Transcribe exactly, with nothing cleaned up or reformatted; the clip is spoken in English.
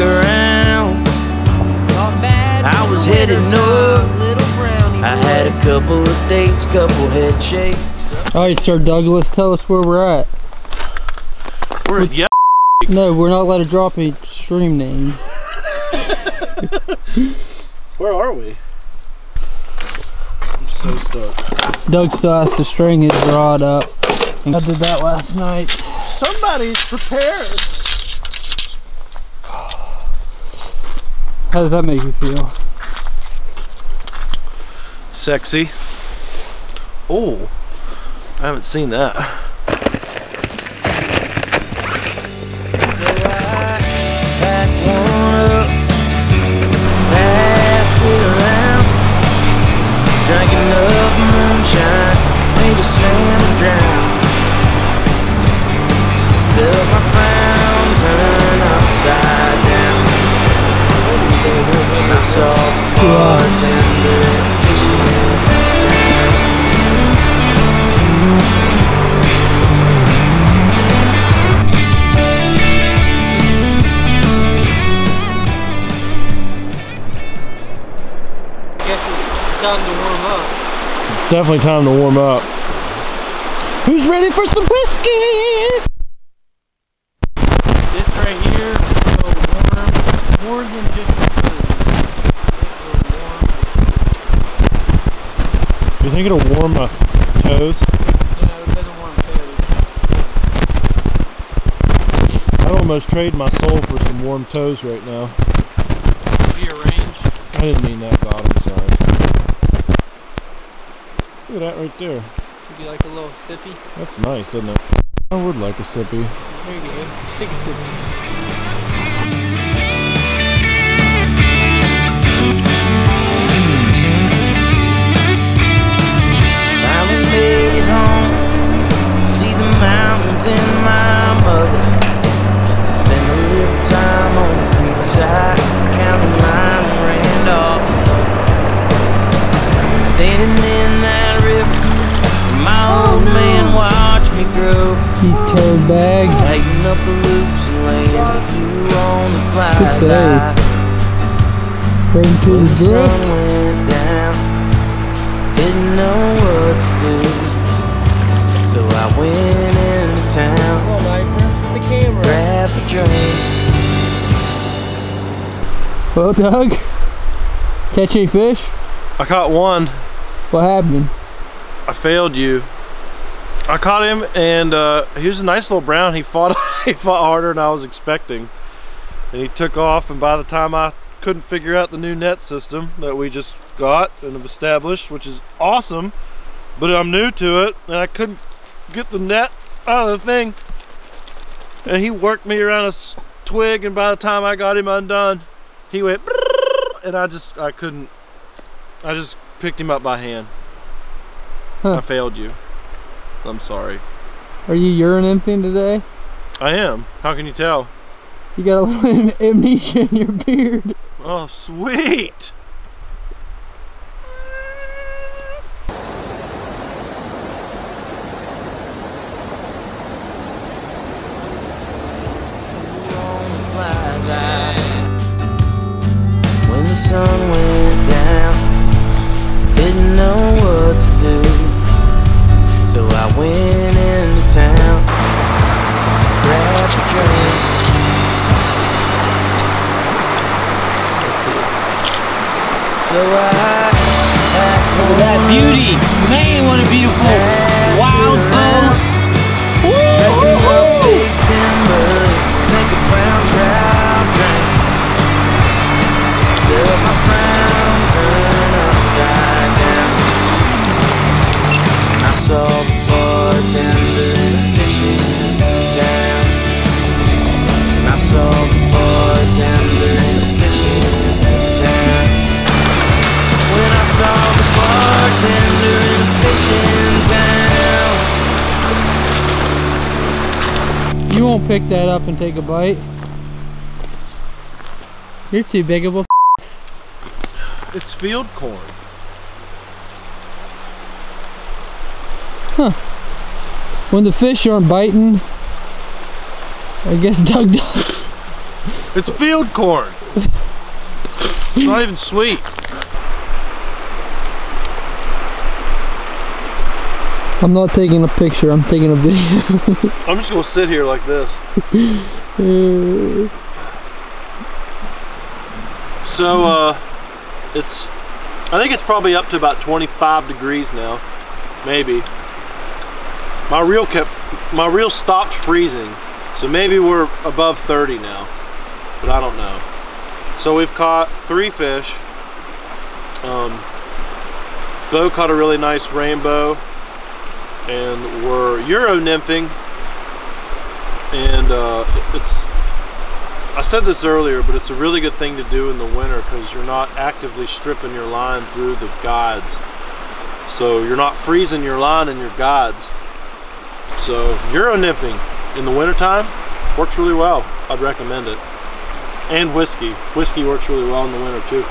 around. I was headed north. I had a couple of dates, couple head shakes. Alright, Sir Douglas, tell us where we're at. We're at Yellow Creek. No, we're not allowed to drop any stream names. Where are we? I'm so stuck. Doug still has to string his rod up. I did that last night. Somebody's prepared. How does that make you feel? Sexy. Oh, I haven't seen that. Time to warm up. It's definitely time to warm up. Who's ready for some whiskey? This right here is so warm, more than just food. It's warm. You think it'll warm my toes? No, it doesn't warm toes. I'd almost trade my soul for some warm toes right now. Be arranged. I didn't mean that, Bob. I'm sorry. Look at that right there. Would you like a little sippy? That's nice, isn't it? I would like a sippy. There you go. Take a sippy. I'm a million home. See the mountains in my mother. Spend a little time on the creek side. Counting line and Randolph. Standing in that. My old man watched me grow. He turned back, tighten up the loops and laying you on the fly. Bring to the drift. Didn't know what to do, so I went into town. Grab a drink. Well, Doug, catch any fish? I caught one. What happened? I failed you. I caught him, and uh, he was a nice little brown. He fought, he fought harder than I was expecting, and he took off. And by the time I couldn't figure out the new net system that we just got and have established, which is awesome, but I'm new to it, and I couldn't get the net out of the thing. And he worked me around a twig, and by the time I got him undone, he went, and I just, I couldn't. I just picked him up by hand. Huh. I failed you. I'm sorry. Are you urine emptying today? I am. How can you tell? You got a little amnesia in your beard. Oh, sweet! When the sun went down, didn't know what to do. So I went into town, grabbed a drink. That's it. So I look at that beauty. Man, what a beautiful wild boat. Trekking up big timber, make a brown trout drink. Build my fountain upside down. And I saw you won't pick that up and take a bite. You're too big of a f***. It's field corn. Huh. When the fish aren't biting, I guess Doug does. It's field corn. It's not even sweet. I'm not taking a picture, I'm taking a video. I'm just gonna sit here like this. So, uh, it's, I think it's probably up to about twenty-five degrees now, maybe. My reel kept, my reel stopped freezing, so maybe we're above thirty now, but I don't know. So we've caught three fish. Um, Bo caught a really nice rainbow. And we're euro nymphing, and uh, it's, I said this earlier, but it's a really good thing to do in the winter because you're not actively stripping your line through the guides, so you're not freezing your line and your guides. So euro nymphing in the winter time works really well. I'd recommend it. And whiskey whiskey works really well in the winter too.